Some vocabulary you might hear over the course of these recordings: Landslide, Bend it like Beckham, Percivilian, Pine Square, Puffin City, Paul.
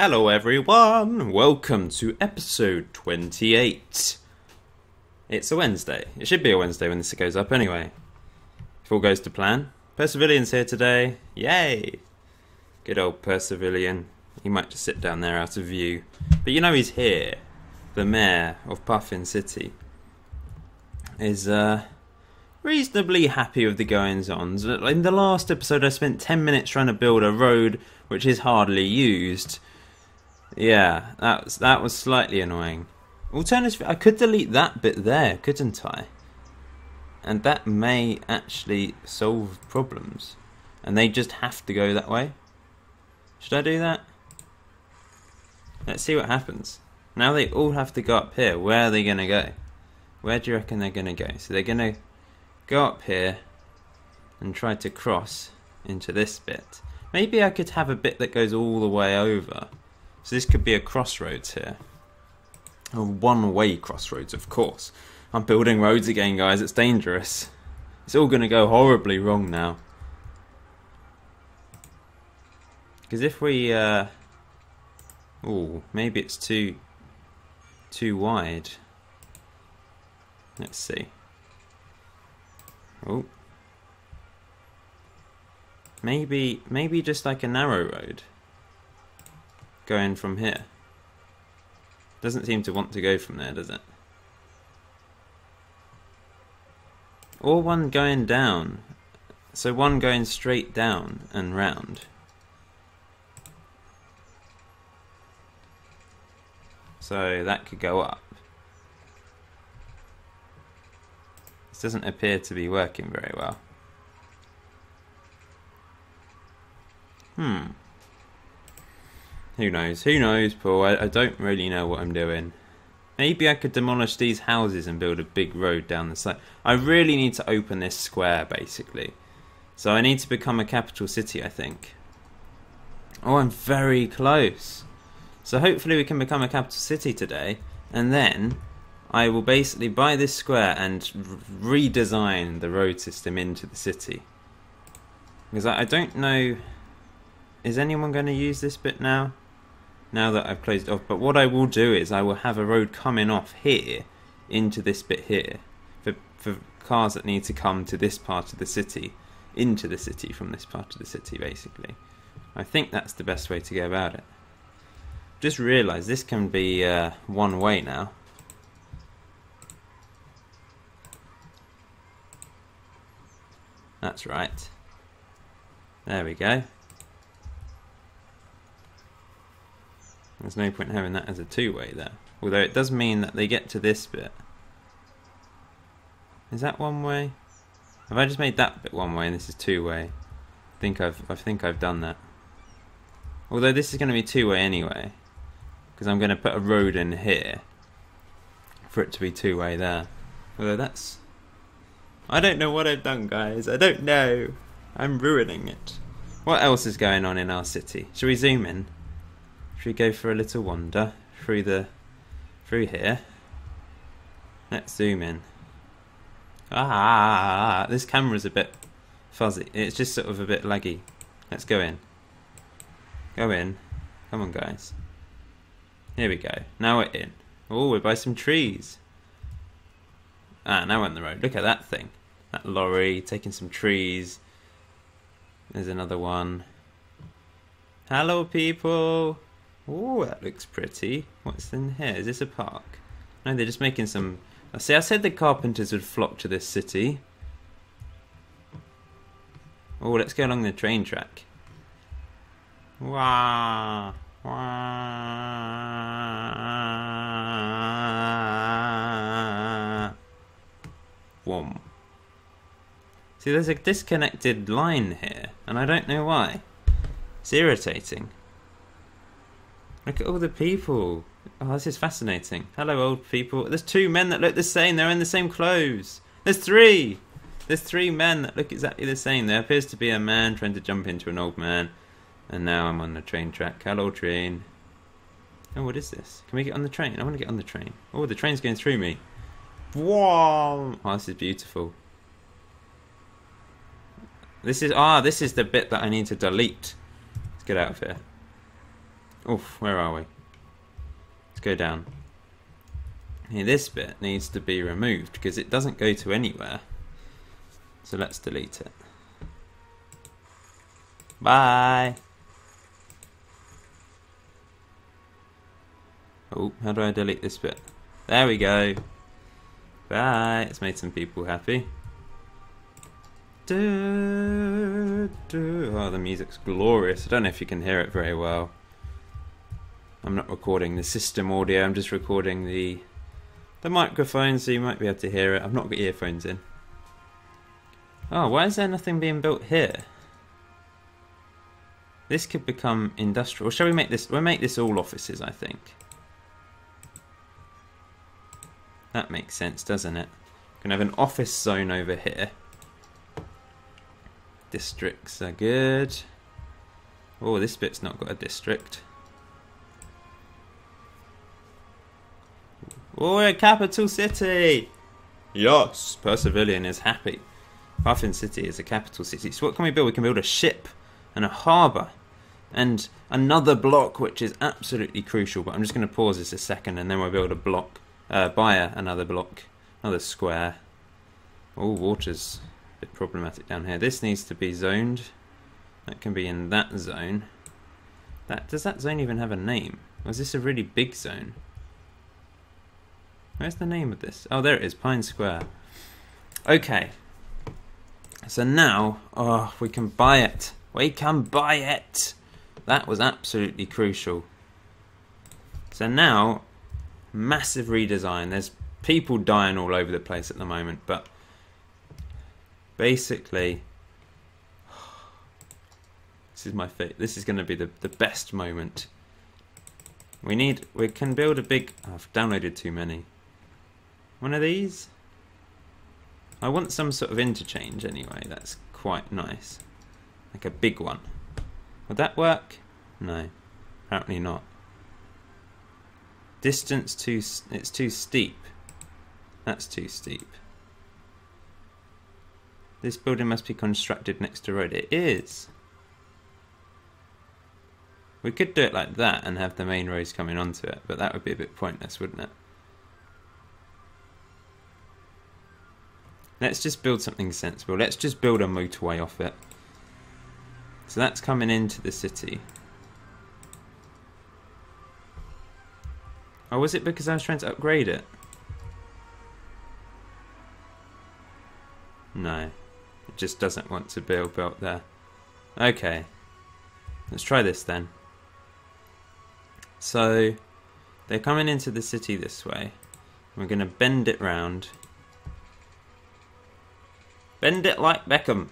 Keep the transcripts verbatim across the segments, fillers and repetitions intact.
Hello everyone, welcome to episode twenty-eight. It's a Wednesday. It should be a Wednesday when this goes up anyway. If all goes to plan. Percivilian's here today. Yay! Good old Percivilian. He might just sit down there out of view. But you know he's here. The mayor of Puffin City is uh, reasonably happy with the goings-ons. In the last episode I spent ten minutes trying to build a road which is hardly used. Yeah, that was, that was slightly annoying. Alternatively, I could delete that bit there, couldn't I? And that may actually solve problems. And they just have to go that way. Should I do that? Let's see what happens. Now they all have to go up here. Where are they going to go? Where do you reckon they're going to go? So they're going to go up here and try to cross into this bit. Maybe I could have a bit that goes all the way over. So this could be a crossroads here. A one-way crossroads, of course. I'm building roads again, guys. It's dangerous. It's all going to go horribly wrong now. Because if we... Uh... Oh, maybe it's too... too wide. Let's see. Oh. Maybe... maybe just like a narrow road. Going from here. Doesn't seem to want to go from there, does it? Or one going down. So one going straight down and round. So that could go up. This doesn't appear to be working very well. Hmm. Who knows? Who knows, Paul? I, I don't really know what I'm doing. Maybe I could demolish these houses and build a big road down the side. I really need to open this square, basically. So I need to become a capital city, I think. Oh, I'm very close. So hopefully we can become a capital city today. And then I will basically buy this square and redesign the road system into the city. Because I, I don't know... Is anyone going to use this bit now? Now that I've closed it off. But what I will do is I will have a road coming off here into this bit here for, for cars that need to come to this part of the city, into the city from this part of the city, basically. I think that's the best way to go about it. Just realised this can be uh, one way now. That's right. There we go. There's no point in having that as a two-way there. Although it does mean that they get to this bit. Is that one way? Have I just made that bit one way and this is two-way? I think I've I think I've done that. Although this is going to be two-way anyway, because I'm going to put a road in here for it to be two-way there. Although that's I don't know what I've done, guys. I don't know. I'm ruining it. What else is going on in our city? Shall we zoom in? Should we go for a little wander through the through here? Let's zoom in. Ah, this camera's a bit fuzzy. It's just sort of a bit laggy. Let's go in. Go in. Come on, guys. Here we go. Now we're in. Oh, we're by some trees. Ah, now we're on the road. Look at that thing. That lorry taking some trees. There's another one. Hello, people. Ooh, that looks pretty. What's in here? Is this a park? No, they're just making some... See, I said the carpenters would flock to this city. Oh, let's go along the train track. Wah! Wah! Whom. See, there's a disconnected line here, and I don't know why. It's irritating. Look at all the people. Oh, this is fascinating. Hello, old people. There's two men that look the same. They're in the same clothes. There's three. There's three men that look exactly the same. There appears to be a man trying to jump into an old man. And now I'm on the train track. Hello, train. Oh, what is this? Can we get on the train? I want to get on the train. Oh, the train's going through me. Wow. Oh, this is beautiful. This is... Ah, this is the bit that I need to delete. Let's get out of here. Oof, where are we? Let's go down. Now this bit needs to be removed because it doesn't go to anywhere. So let's delete it. Bye. Oh, how do I delete this bit? There we go. Bye. It's made some people happy. Du, du. Oh, the music's glorious. I don't know if you can hear it very well. I'm not recording the system audio. I'm just recording the the microphone, so you might be able to hear it. I've not got earphones in. Oh, why is there nothing being built here? This could become industrial. Or shall we make this? We'll make this all offices, I think. That makes sense, doesn't it? We're gonna have an office zone over here. Districts are good. Oh, this bit's not got a district. Oh, we're a capital city! Yes! Percivilian is happy. Puffin City is a capital city. So what can we build? We can build a ship and a harbour and another block, which is absolutely crucial, but I'm just going to pause this a second and then we'll build a block. Uh, buy another block, another square. Oh, water's a bit problematic down here. This needs to be zoned. That can be in that zone. That does that zone even have a name? Or is this a really big zone? Where's the name of this? Oh, there it is, Pine Square. Okay. So now, oh, we can buy it. We can buy it. That was absolutely crucial. So now, massive redesign. There's people dying all over the place at the moment, but basically, this is my fate. This is going to be the the best moment. We need. We can build a big. Oh, I've downloaded too many. One of these? I want some sort of interchange anyway, that's quite nice. Like a big one. Would that work? No, apparently not. Distance too, it's too steep. That's too steep. This building must be constructed next to road. It is! We could do it like that and have the main roads coming onto it, but that would be a bit pointless, wouldn't it? Let's just build something sensible. Let's just build a motorway off it. So that's coming into the city. Oh, was it because I was trying to upgrade it? No. It just doesn't want to build built there. Okay. Let's try this then. So, they're coming into the city this way. We're going to bend it round. Bend it like Beckham.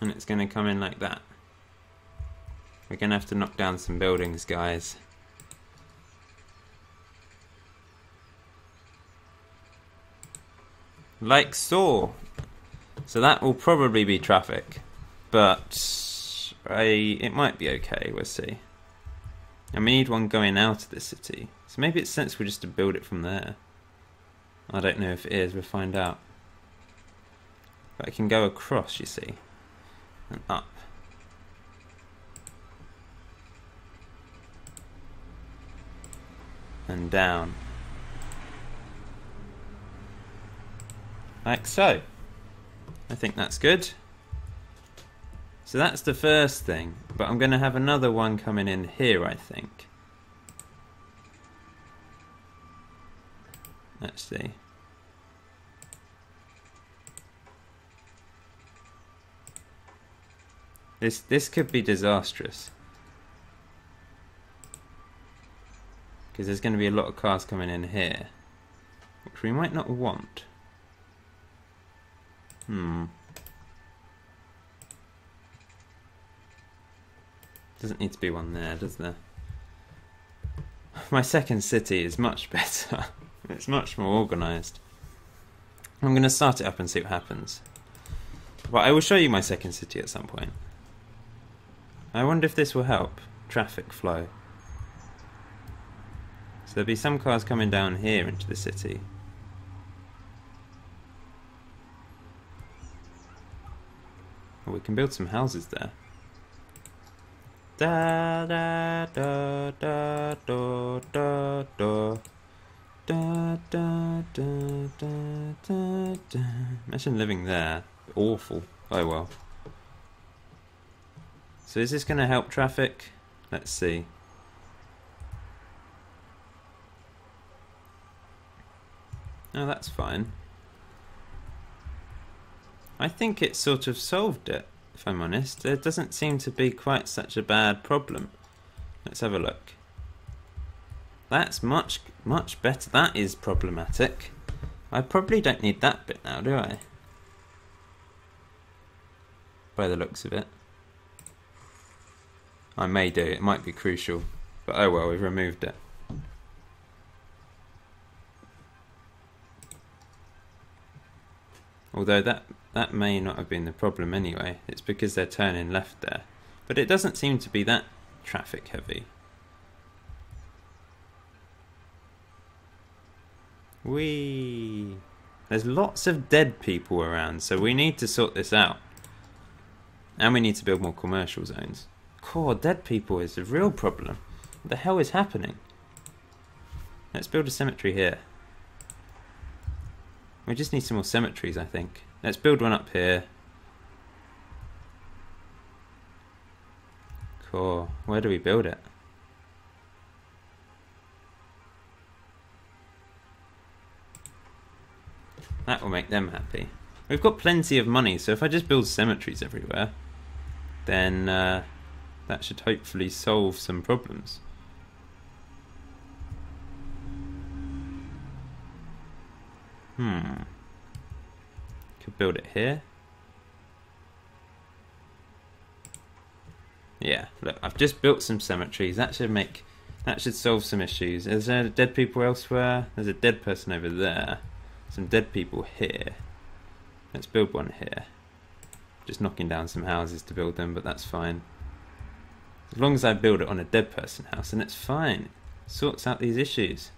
And it's going to come in like that. We're going to have to knock down some buildings, guys. Like so. So that will probably be traffic. But I, it might be okay, we'll see. And we need one going out of the city. So maybe it's sensible just to build it from there. I don't know if it is, we'll find out. But it can go across, you see. And up. And down. Like so. I think that's good. So that's the first thing, but I'm going to have another one coming in here, I think. Let's see. This this could be disastrous. Because there's going to be a lot of cars coming in here, which we might not want. Hmm. Doesn't need to be one there, does there? My second city is much better. It's much more organised. I'm going to start it up and see what happens. But I will show you my second city at some point. I wonder if this will help. Traffic flow. So there'll be some cars coming down here into the city. Well, we can build some houses there. Da da da da da da da da da da da da. Imagine living there. Awful. Oh well. So is this going to help traffic? Let's see. No, that's fine. I think it sort of solved it, if I'm honest. There doesn't seem to be quite such a bad problem. Let's have a look. That's much, much better. That is problematic. I probably don't need that bit now, do I? By the looks of it. I may do. It might be crucial. But oh well, we've removed it. Although that that may not have been the problem anyway. It's because they're turning left there. But it doesn't seem to be that traffic heavy. Whee! There's lots of dead people around, so we need to sort this out. And we need to build more commercial zones. Core dead people is the real problem. What the hell is happening? Let's build a cemetery here. We just need some more cemeteries, I think. Let's build one up here. Cool. Where do we build it? That will make them happy. We've got plenty of money, so if I just build cemeteries everywhere, then uh, that should hopefully solve some problems. Hmm. Could build it here. Yeah, look, I've just built some cemeteries. That should make, that should solve some issues. Is there dead people elsewhere? There's a dead person over there. Some dead people here. Let's build one here. Just knocking down some houses to build them, but that's fine. As long as I build it on a dead person house, then it's fine. It sorts out these issues.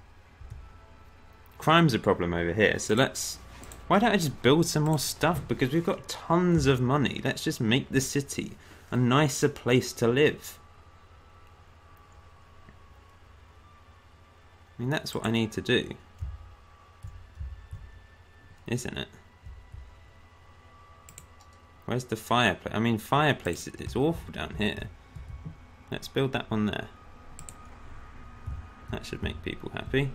Crime's a problem over here, so let's... Why don't I just build some more stuff? Because we've got tons of money. Let's just make the city a nicer place to live. I mean, that's what I need to do. Isn't it? Where's the fireplace? I mean, fireplace, it's awful down here. Let's build that one there. That should make people happy.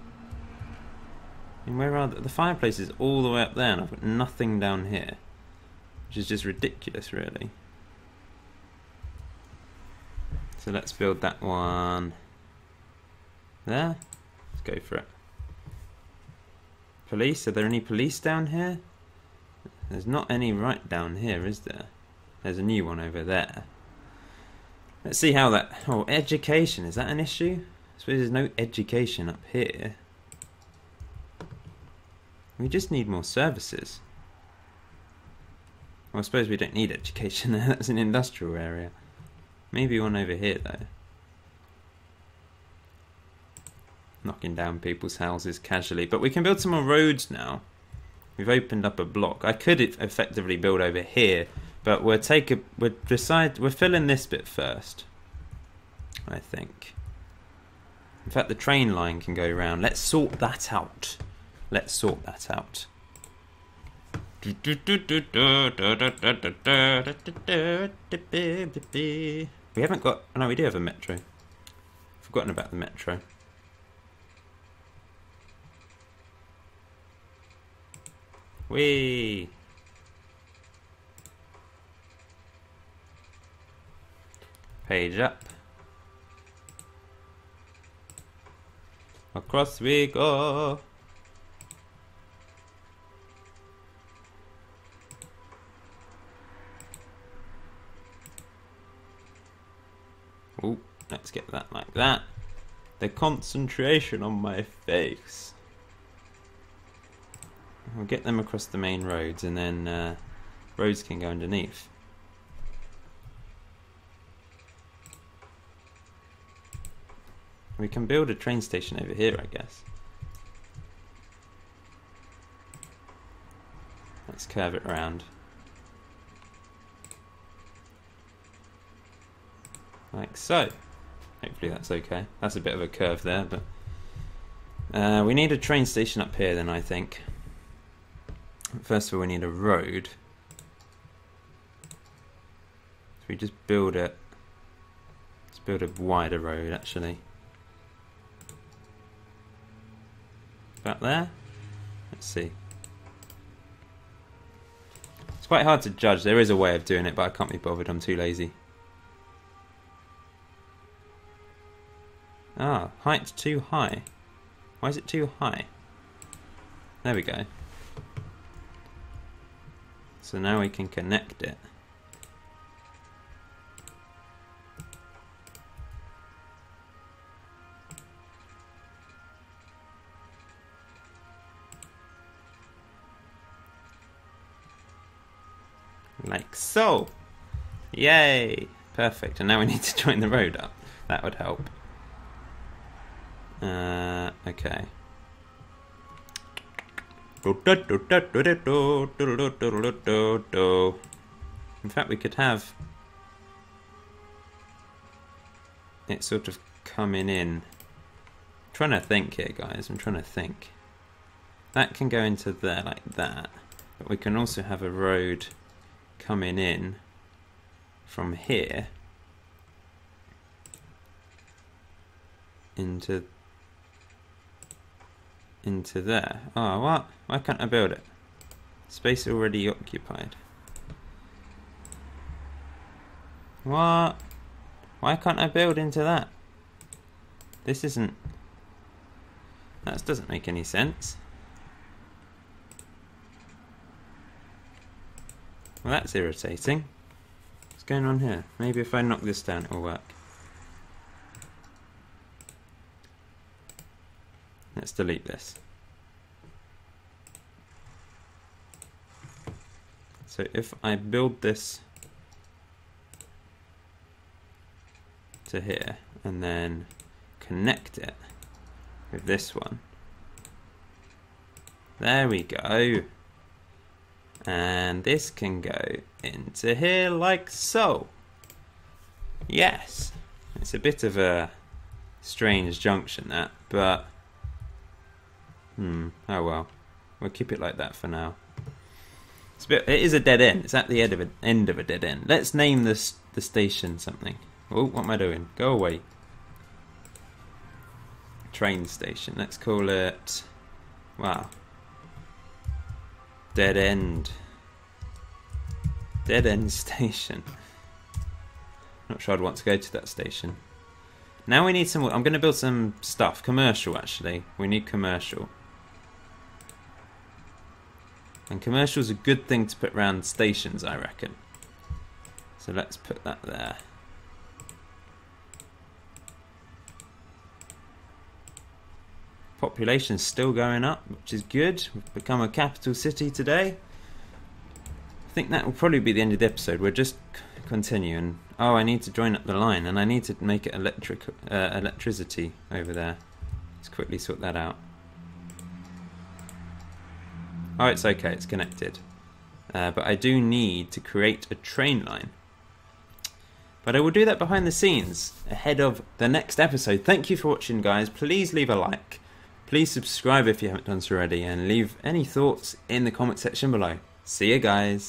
And where are the, the fireplace is all the way up there, and I've got nothing down here, which is just ridiculous, really. So let's build that one there. Let's go for it. Police? Are there any police down here? There's not any right down here, is there? There's a new one over there. Let's see how that. Oh, education, is that an issue? I suppose there's no education up here. We just need more services. Well, I suppose we don't need education there, that's an industrial area. Maybe one over here though. Knocking down people's houses casually, but we can build some more roads now. We've opened up a block. I could effectively build over here, but we'll take a, we'll decide, we'll fill in this bit first, I think. In fact, the train line can go round. Let's sort that out. Let's sort that out. We haven't got... Oh no, we do have a metro. Forgotten about the metro. Whee! Page up. Across we go. Oh, let's get that like that. The concentration on my face. We'll get them across the main roads, and then uh, roads can go underneath. We can build a train station over here, I guess. Let's curve it around. like so. Hopefully that's okay. That's a bit of a curve there, but uh, we need a train station up here then, I think. First of all, we need a road. So we just build it. Let's build a wider road, actually. About there. Let's see. It's quite hard to judge. There is a way of doing it, but I can't be bothered. I'm too lazy. Ah, height too high. Why is it too high? There we go. So now we can connect it. Like so. Yay! Perfect. And now we need to join the road up. That would help. Uh, okay. In fact, we could have it sort of coming in. I'm trying to think here, guys. I'm trying to think. That can go into there like that. But we can also have a road coming in from here into into there. Oh, what? Why can't I build it? Space already occupied. What? Why can't I build into that? This isn't... That doesn't make any sense. Well, that's irritating. What's going on here? Maybe if I knock this down it'll work. Let's delete this. So if I build this to here and then connect it with this one. There we go. And this can go into here like so. Yes. It's a bit of a strange junction that, but hmm, oh well. We'll keep it like that for now. It's a bit, it is a dead end. It's at the end of a, end of a dead end. Let's name this the station something. Oh, what am I doing? Go away. Train station. Let's call it... Wow. Dead end. Dead end station. Not sure I'd want to go to that station. Now we need some... I'm going to build some stuff. Commercial, actually. We need commercial. And commercial is a good thing to put around stations, I reckon. So let's put that there. Population's still going up, which is good. We've become a capital city today. I think that will probably be the end of the episode. We're just continuing. Oh, I need to join up the line, and I need to make it electric uh, electricity over there. Let's quickly sort that out. Oh, it's okay, it's connected. Uh, but I do need to create a train line. But I will do that behind the scenes, ahead of the next episode. Thank you for watching, guys. Please leave a like. Please subscribe if you haven't done so already. And leave any thoughts in the comment section below. See you, guys.